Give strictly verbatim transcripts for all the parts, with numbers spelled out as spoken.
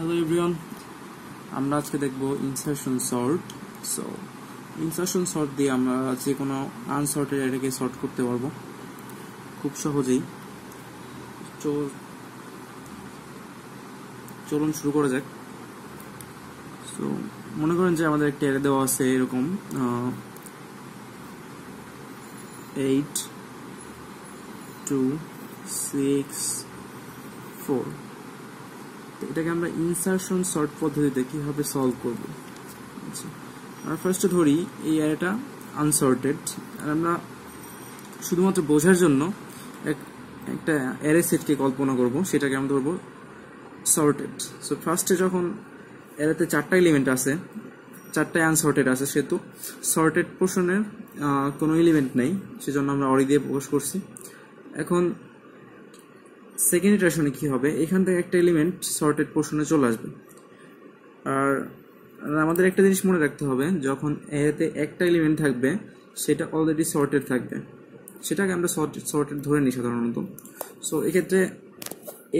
Hello everyone আমরা আজকে দেখব insertion sort. So insertion sort দিয়ে আমরা যে কোনো আনসর্টেড অ্যারেকে সর্ট করতে পারবো খুব সহজেই। তো চলুন শুরু করা যাক। সো মনে করেন যে আমাদের একটা অ্যারে দেওয়া আছে এরকম eight two six four। এটাকে আমরা ইনসারশন সর্ট পদ্ধতিতে কিভাবে সলভ করব। আচ্ছা, আমরা ফার্স্টে ধরি এই অ্যারেটা আনসর্টেড, আর আমরা শুধুমাত্র বোঝার জন্য এক একটা অ্যারে সেটকে কল্পনা করব, সেটাকে আমরা ধরবো সর্টেড। সো ফার্স্টে যখন অ্যারেতে চারটা এলিমেন্ট আছে, চারটায় আনসর্টেড আছে, সেহেতু সর্টেড পোর্শনের কোনো এলিমেন্ট নেই, সেজন্য আমরা অরি দিয়ে প্রকাশ করছি। এখন সেকেন্ড ইটারেশনে কি হবে, এখান থেকে একটা এলিমেন্ট সর্টেড পোর্শনে চলে আসবে। আর আমাদের একটা জিনিস মনে রাখতে হবে, যখন এতে একটা এলিমেন্ট থাকবে সেটা অলরেডি সর্টেড থাকবে, সেটাকে আমরা সর্টেড সর্টেড ধরে নিই সাধারণত। সো এক্ষেত্রে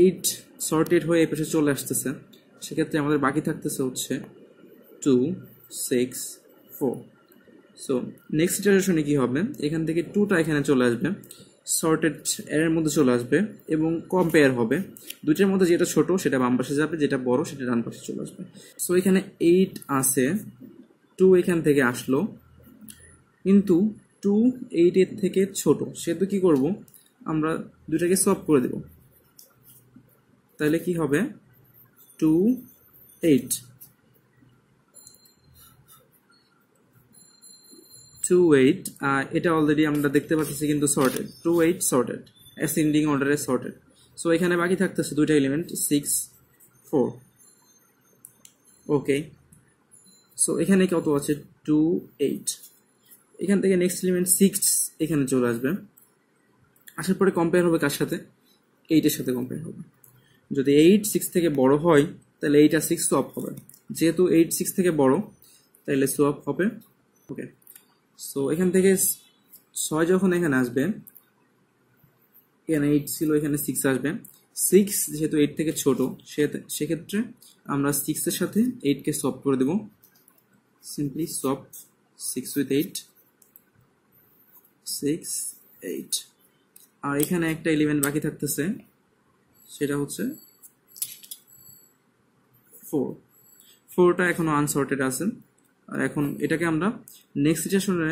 এইট সর্টেড হয়ে এই পাশে চলে আসতেছে, সেক্ষেত্রে আমাদের বাকি থাকতেছে হচ্ছে two six four. So next ইটারেশনে কি হবে, এখান থেকে টুটা এখানে চলে আসবে, সর্টেড এর মধ্যে চলে আসবে এবং কম্পেয়ার হবে। দুইটার মধ্যে যেটা ছোট সেটা বাম পাশে যাবে, যেটা বড় সেটা ডান পাশে চলে আসবে। সো এখানে এইট আসে, টু এখান থেকে আসলো, কিন্তু টু এইট এর থেকে ছোট, সেহেতু কি করব, আমরা দুইটাকে সলভ করে দেব। তাহলে কি হবে টু এইট, টু এইট, এটা অলরেডি আমরা দেখতে পাচ্ছি কিন্তু sorted, two eight sorted, ascending অর্ডারে সর্টেড। সো এখানে বাকি থাকতেছে দুইটা element six four. Okay, so এখানে কত আছে টু এইট, এখান থেকে নেক্সট এলিমেন্ট সিক্স এখানে চলে আসবে, আসার পরে কম্পেয়ার হবে কার সাথে, এইট এর সাথে কম্পেয়ার হবে। যদি এইট সিক্স থেকে বড় হয় তাহলে এইট আর সিক্স সোয়াপ হবে, যেহেতু এইট সিক্স থেকে বড় তাহলে সোয়াপ হবে। ওকে, সো এখান থেকে ছয় যখন এখানে আসবে, এখানে এইট ছিল, এখানে সিক্স আসবে, সিক্স যেহেতু এইট থেকে ছোট সেক্ষেত্রে আমরা সিক্সের সাথে এইটকে সোয়াপ করে দেব। Simply swap six with eight, six eight. আর এখানে একটা এলিমেন্ট বাকি থাকতেছে, সেটা হচ্ছে ফোর, ফোরটা এখনো আনসর্টেড আছে। আর এখন এটাকে আমরা নেক্সট ইটারেশনে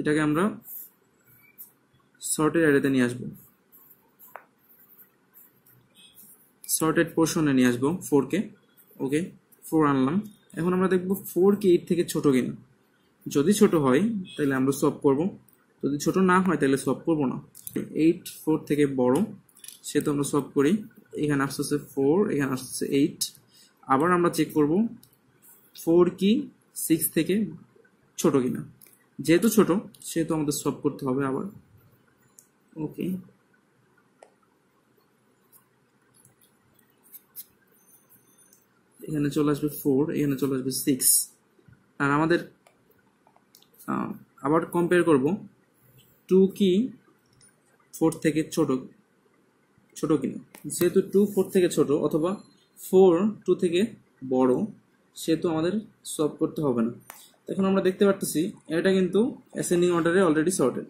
এটাকে আমরা সর্টেড অ্যারেতে নিয়ে আসব, সর্টেড পোর্শনে নিয়ে আসব ফোরকে। ওকে, ফোর আনলাম। এখন আমরা দেখব ফোর কে এইট থেকে ছোট কিনা, যদি ছোট হয় তাহলে আমরা সোয়াপ করব, যদি ছোট না হয় তাহলে সোয়াপ করব না। এইট ফোর থেকে বড়, সে তো আমরা সোয়াপ করি, এখানে আসতেছে ফোর, এখানে আসতেছে এইট। আবার আমরা চেক করব ফোর কি সিক্স থেকে ছোট কিনা, যেহেতু ছোট সেহেতু আমাদের সলভ করতে হবে আবার। ওকে, এখানে চলে আসবে ফোর, এখানে চলে আসবে সিক্স, আর আমাদের আবার কম্পেয়ার করব টু কি ফোর থেকে ছোট ছোট কিনা, যেহেতু টু ফোর থেকে ছোট অথবা ফোর টু থেকে বড় সেহেতু আমাদের সলভ করতে হবে না। এখন আমরা দেখতে পারতেছি এটা কিন্তু অ্যাসেন্ডিং অর্ডারে অলরেডি সর্টেড।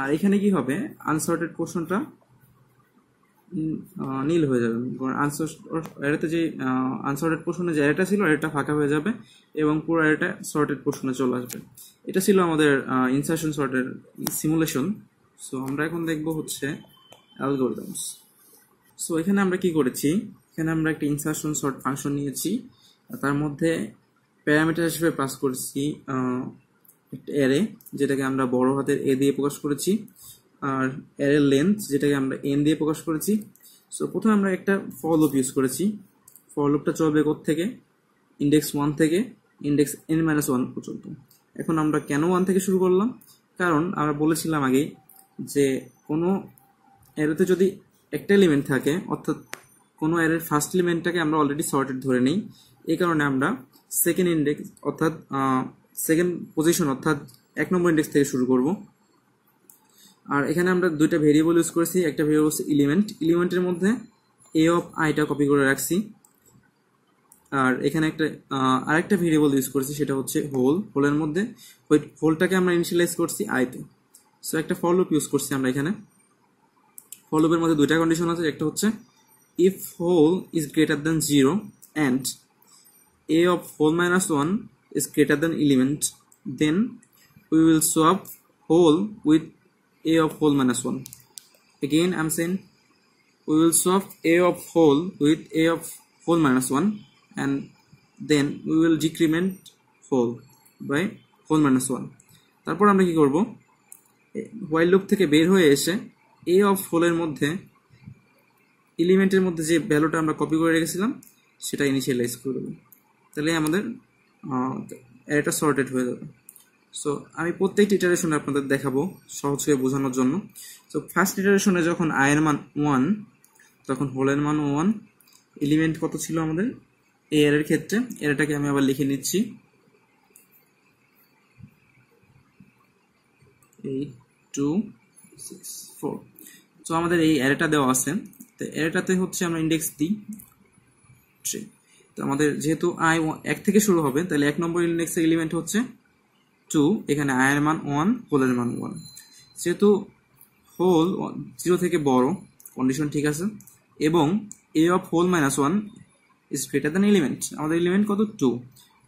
আর এখানে কি হবে, আনসর্টেড পোর্শনটা নীল হয়ে যাবে, এটাতে যে আনসর্টেড পোর্শনে যে এটা ছিল এটা ফাঁকা হয়ে যাবে এবং পুরো এটা সর্টেড পোর্শনে চলে আসবে। এটা ছিল আমাদের ইনসারশন সর্টের সিমুলেশন। সো আমরা এখন দেখব হচ্ছে অ্যালগরিদমস। সো এখানে আমরা কি করেছি, এখানে আমরা একটা ইনসারশন সর্ট ফাংশন নিয়েছি, তার মধ্যে প্যারামিটার হিসেবে পাস করেছি একটা অ্যারে, যেটাকে আমরা বড় হাতের এ দিয়ে প্রকাশ করেছি, আর অ্যারের লেন্থ যেটাকে আমরা এন দিয়ে প্রকাশ করেছি। সো প্রথমে আমরা একটা ফর লুপ ইউজ করেছি, ফর লুপটা চলবে কোথা থেকে, ইন্ডেক্স ওয়ান থেকে ইন্ডেক্স এন মাইনাস ওয়ান পর্যন্ত। এখন আমরা কেন ওয়ান থেকে শুরু করলাম, কারণ আমরা বলেছিলাম আগে যে কোনো অ্যারেতে যদি একটা এলিমেন্ট থাকে, অর্থাৎ কোনো অ্যারের ফার্স্ট এলিমেন্টটাকে আমরা অলরেডি সর্টেড ধরে নিই, এই কারণে আমরা সেকেন্ড ইন্ডেক্স অর্থাৎ সেকেন্ড পজিশন অর্থাৎ এক নম্বর ইন্ডেক্স থেকে শুরু করব। আর এখানে আমরা দুইটা ভেরিয়েবল ইউজ করেছি, একটা ভেরিয়েবল হচ্ছে এলিমেন্ট, এলিমেন্টের মধ্যে a of I টা কপি করে রাখছি আর এখানে একটা আরেকটা ভেরিয়েবল ইউজ করছি সেটা হচ্ছে হোল হোলের মধ্যে ওই হোলটাকে আমরা ইনিশিয়ালাইজ করছি I তে সো একটা ফর লুপ ইউজ করছি আমরা এখানে ফর লুপের মধ্যে দুইটা কন্ডিশন আছে একটা হচ্ছে if hole is greater than zero and a of hole minus one is greater than element then we will swap hole with a of hole minus one again I'm saying we will swap a of whole with a of whole minus one and then we will decrement whole by whole minus one তারপর আমরা কি করব while loop থেকে বের হয়ে এসে a of whole এর মধ্যে এলিমেন্টের মধ্যে যে ভ্যালুটা আমরা কপি করে রেখেছিলাম সেটা ইনিশিয়ালাইজ করব তাহলে আমাদের এটা সর্টেড হয়ে যাবে সো আমি প্রত্যেকটা ইটারেশন আপনাদের দেখাবো সহজ করে বোঝানোর জন্য সো ফার্স্ট ইটারেশনে যখন I এর মান one তখন হোলের মান one এলিমেন্ট কত ছিল আমাদের a এর ক্ষেত্রে এরটাকে আমি আবার লিখে নিচ্ছি eight two six four so আমাদের এই অ্যারেটা দেওয়া আছে তো অ্যারেটাতে হচ্ছে আমরা ইনডেক্স দিই three তো আমাদের যেহেতু I one থেকে শুরু হবে তাহলে এক নম্বর ইনডেক্সের এলিমেন্ট হচ্ছে two এখানে I এর মান one হোলের মান one যেহেতু হোল zero থেকে বড় কন্ডিশন ঠিক আছে এবং a of whole minus one is greater than element আমাদের এলিমেন্ট কত two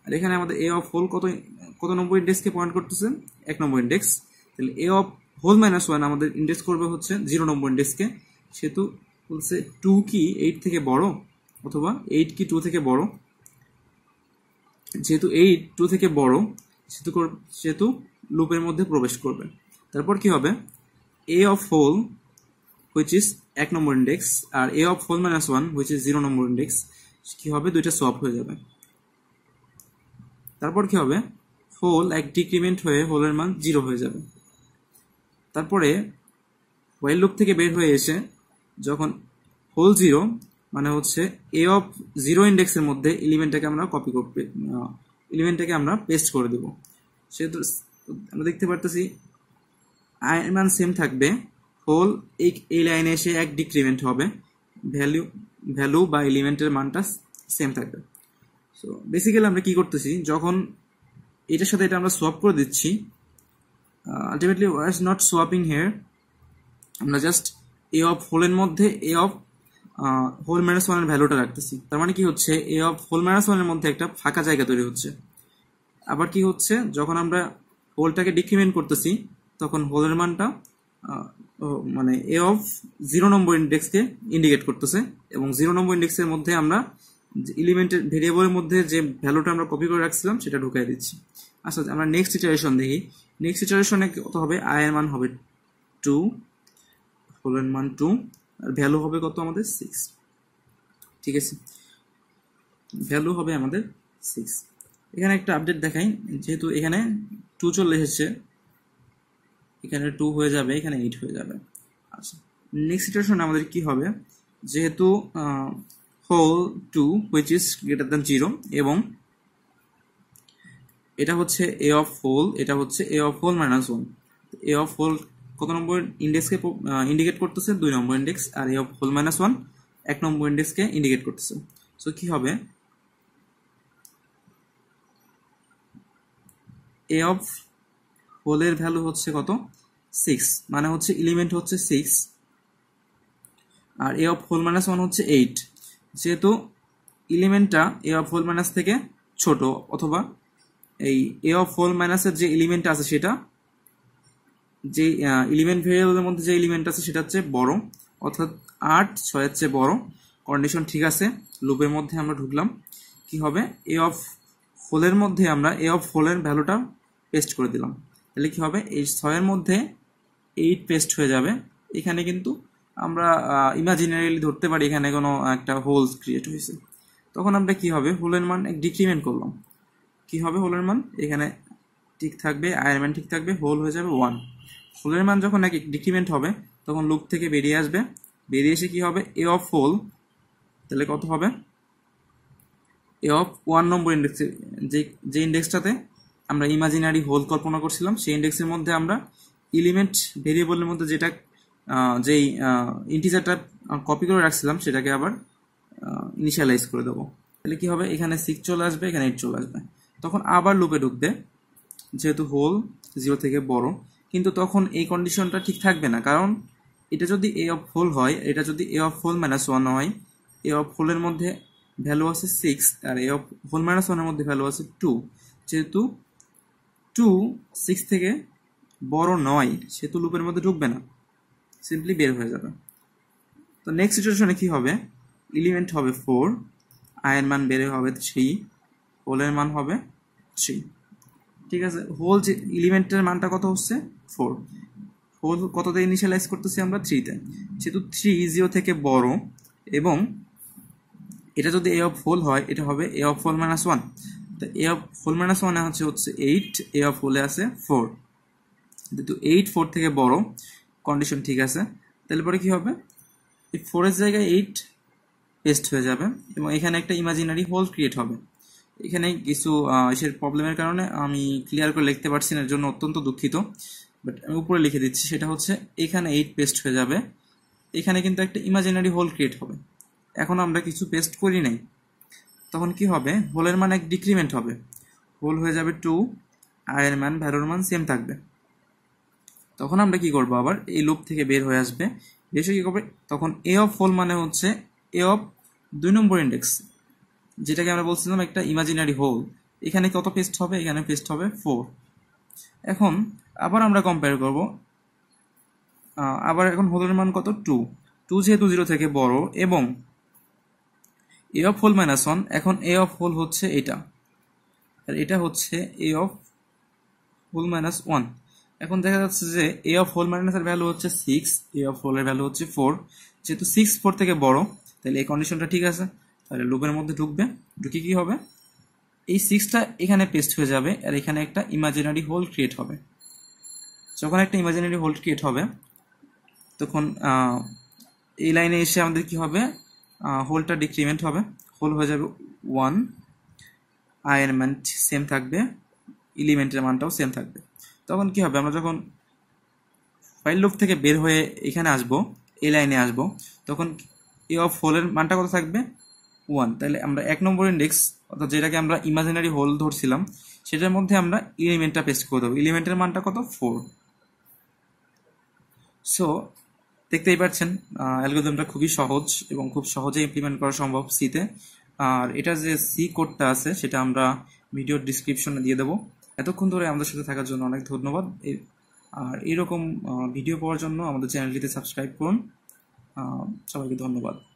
আর এখানে আমাদের a of whole কত কত নম্বর ইনডেক্সকে পয়েন্ট করতেছে এক নম্বর ইনডেক্স তাহলে a of whole minus one আমাদের ইনডেক্স করবে হচ্ছে zero নম্বর ইনডেক্সকে সেহেতু বলছে two কি eight থেকে বড় অথবা eight কি two থেকে বড় যেহেতু eight two থেকে বড় সেহেতু সেহেতু লুপের মধ্যে প্রবেশ করবে তারপর কি হবে a of whole which is one number index and a of whole minus one which is zero number index কি হবে দুইটা swap হয়ে যাবে তারপর কি হবে whole এক ডিক্রিমেন্ট হয়ে হোলের মান zero হয়ে যাবে তারপরে while loop থেকে বের হয়ে এসে যখন whole zero মানে হচ্ছে a of zero index এর মধ্যে এলিমেন্টটাকে আমরা কপি করব এলিমেন্টটাকে আমরা পেস্ট করে দেব সেহেতু আমরা দেখতে পারতেছি I এর মান सेम থাকবে হোল এক এই লাইনে এসে এক ডিক্রিমেন্ট হবে ভ্যালু ভ্যালু বা এলিমেন্টের মানটা सेम থাকবে সো বেসিক্যালি আমরা কি করতেছি যখন এটার সাথে এটা আমরা সোয়াপ করে দিচ্ছি ultimately we are not swapping here আমরা জাস্ট a of whole এর মধ্যে a of whole minus one এর ভ্যালুটা রাখতেছি তার মানে কি হচ্ছে a of whole minus one এর মধ্যে একটা ফাঁকা জায়গা তৈরি হচ্ছে আবার কি হচ্ছে যখন আমরা হোলটাকে ডিক্রিমেন্ট করতেছি তখন হোলের মানটা মানে a of zero নম্বর ইনডেক্স কে ইন্ডিকেট করতেছে এবং zero নম্বর ইনডেক্সের মধ্যে আমরা এলিমেন্টের ভেরিয়েবলের মধ্যে যে ভ্যালুটা আমরা কপি করে রাখছিলাম সেটা ঢুকায় দিচ্ছি আচ্ছা আমরা নেক্সট ইটারেশন দেখি নেক্সট ইটারেশনে কত হবে I এর মান হবে two হোলের মান two আর ভ্যালু হবে কত আমাদের six ঠিক আছে ভ্যালু হবে আমাদের six এখানে একটা আপডেট দেখাই যেহেতু এখানে two চলে এসেছে এখানে two হয়ে যাবে এখানে eight হয়ে যাবে আচ্ছা নেক্সট ইটারেশন আমাদের কি হবে যেহেতু hole two which is greater than zero এবং এটা হচ্ছে a of whole এটা হচ্ছে a of whole minus one a of whole কত নম্বর ইনডেক্সকে ইন্ডিকেট করতেছে two নম্বর ইনডেক্স আর a of whole minus one এক নম্বর ইনডেক্সকে ইন্ডিকেট করতেছে সো কি হবে a of হোলের ভ্যালু হচ্ছে কত six মানে হচ্ছে এলিমেন্ট হচ্ছে six R a of whole minus one হচ্ছে eight যেহেতু এলিমেন্টটা a of whole minus থেকে ছোট অথবা এই a of whole minus এর যে এলিমেন্ট আছে সেটা যে এলিমেন্ট ভেরিয়েবলের মধ্যে যে এলিমেন্ট আছে সেটা হচ্ছে বড় অর্থাৎ eight six এর চেয়ে বড় কন্ডিশন ঠিক আছে লুপের মধ্যে আমরা ঢুকলাম কি হবে a of whole এর মধ্যে আমরা a of whole এর ভ্যালুটা পেস্ট করে দিলাম তাহলে কি হবে এই six এর মধ্যে eight পেস্ট হয়ে যাবে এখানে কিন্তু আমরা ইমাজিনারিলি ধরতে পারি এখানে কোনো একটা হোল ক্রিয়েট হইছে তখন আমরা কি হবে হোলের মান এক ডিক্রিমেন্ট করলাম কি হবে হোলের মান এখানে ঠিক থাকবে I এর মান ঠিক থাকবে হোল হয়ে যাবে one হোলের মান যখন এক ডিক্রিমেন্ট হবে তখন লুপ থেকে বেরিয়ে আসবে বেরিয়ে এসে কি হবে a of whole তাহলে কত হবে a of one নম্বর ইনডেক্স যে যে ইনডেক্সটাতে আমরা ইমাজিনারি হোল কল্পনা করছিলাম সেই ইনডেক্সের মধ্যে আমরা এলিমেন্ট ভেরিয়েবলের মধ্যে যেটা যে ইন্টিজারটা কপি করে রাখছিলাম সেটাকে আবার ইনিশিয়ালাইজ করে দেব। তাহলে কি হবে, এখানে সিক্স চলে আসবে, এখানে এইট চলে আসবে। তখন আবার লুপে ঢুকবে, যেহেতু হোল জিরো থেকে বড়, কিন্তু তখন এই কন্ডিশনটা ঠিক থাকবে না, কারণ এটা যদি এ অফ হোল হয়, এটা যদি a of hole minus one হয়, এ অফ হোলের মধ্যে ভ্যালু আছে সিক্স আর এ অফ হোল মাইনাস ওয়ানের মধ্যে ভ্যালু আছে টু, যেহেতু টু সিক্স থেকে বড় নয় সেহেতু লুপের মধ্যে ঢুকবে না, সিম্পলি বের হয়ে যাবে। তো নেক্সট ইটারেশনে কি হবে, এলিমেন্ট হবে ফোর, আয়ের মান বেড়ে হবে থ্রি, হোলের মান হবে থ্রি। ঠিক আছে, হোল যে এলিমেন্টের মানটা কত হচ্ছে ফোর, হোল কততে ইনিশিয়ালাইজ করতেছি আমরা থ্রিতে, সেহেতু থ্রি জিরো থেকে বড় এবং এটা যদি এ অফ হোল হয় এটা হবে a of hole minus one. তো এ অফ হোল মাইনাস ওয়ানে হচ্ছে হচ্ছে এইট, এ অফ হোলে আছে ফোর, যেহেতু এইট ফোর থেকে বড়, কন্ডিশন ঠিক আছে। তাহলে পরে কী হবে, এই ফোরের জায়গায় এইট পেস্ট হয়ে যাবে এবং এখানে একটা ইমাজিনারি হোল ক্রিয়েট হবে। এখানে কিছু এসের প্রবলেমের কারণে আমি ক্লিয়ার করে লিখতে পারছি না, এর জন্য অত্যন্ত দুঃখিত, বাট আমি উপরে লিখে দিচ্ছি। সেটা হচ্ছে এখানে এইট পেস্ট হয়ে যাবে, এখানে কিন্তু একটা ইমাজিনারি হোল ক্রিয়েট হবে। এখন আমরা কিছু পেস্ট করি নাই, তখন কি হবে, হোলের মান এক ডিক্রিমেন্ট হবে, হোল হয়ে যাবে টু, আর এর মান ভ্যালুর মান সেম থাকবে। তখন আমরা কি করব, আবার এই লুপ থেকে বের হয়ে আসবে, বেশি কী করবে, তখন এ অফ হোল মানে হচ্ছে এ অফ দুই নম্বর ইন্ডেক্স, যেটাকে আমরা বলছিলাম একটা ইমাজিনারি হোল। এখানে কত পেস্ট হবে, এখানে পেস্ট হবে ফোর। এখন আবার আমরা কম্পেয়ার করব, আবার এখন হোলের মান কত, টু, টু যেহেতু জিরো থেকে বড় এবং a of hole minus one, এখন এ অফ হোল হচ্ছে এটা আর এটা হচ্ছে a of hole minus one. এখন দেখা যাচ্ছে যে এ অফ হোল মাইনাসের ভ্যালু হচ্ছে সিক্স, এ অফ হোলের ভ্যালু হচ্ছে ফোর, যেহেতু সিক্স ফোর থেকে বড়, তাহলে এই কন্ডিশনটা ঠিক আছে। তাহলে লুপের মধ্যে ঢুকবে, ঢুকে কী হবে, এই সিক্সটা এখানে পেস্ট হয়ে যাবে আর এখানে একটা ইমাজিনারি হোল ক্রিয়েট হবে। যখন একটা ইমাজিনারি হোল ক্রিয়েট হবে তখন এই লাইনে এসে আমাদের কি হবে, হোলটা ডিক্রিমেন্ট হবে, হোল হয়ে যাবে ওয়ান, আয়ের মান সেম থাকবে, এলিমেন্টের মানটাও সেম থাকবে। তখন কি হবে, আমরা যখন ফাইল লুপ থেকে বের হয়ে এখানে আসবো, এই লাইনে আসবো, তখন এ অফ হোলের মানটা কত থাকবে, ওয়ান। তাহলে আমরা এক নম্বর ইন্ডেক্স, অর্থাৎ যেটাকে আমরা ইমাজিনারি হোল ধরছিলাম, সেটার মধ্যে আমরা এলিমেন্টটা পেস্ট করে দেবো। এলিমেন্টের মানটা কত, ফোর। সো দেখতেই পাচ্ছেন অ্যালগোরিদমটা খুবই সহজ এবং খুব সহজে ইমপ্লিমেন্ট করা সম্ভব সিতে। আর এটা যে সি কোডটা আছে সেটা আমরা ভিডিওর ডিসক্রিপশনে দিয়ে দেবো। এতক্ষণ ধরে আমাদের সাথে থাকার জন্য অনেক ধন্যবাদ। আর এরকম ভিডিও পাওয়ার জন্য আমাদের চ্যানেলটিতে সাবস্ক্রাইব করুন। সবাইকে ধন্যবাদ।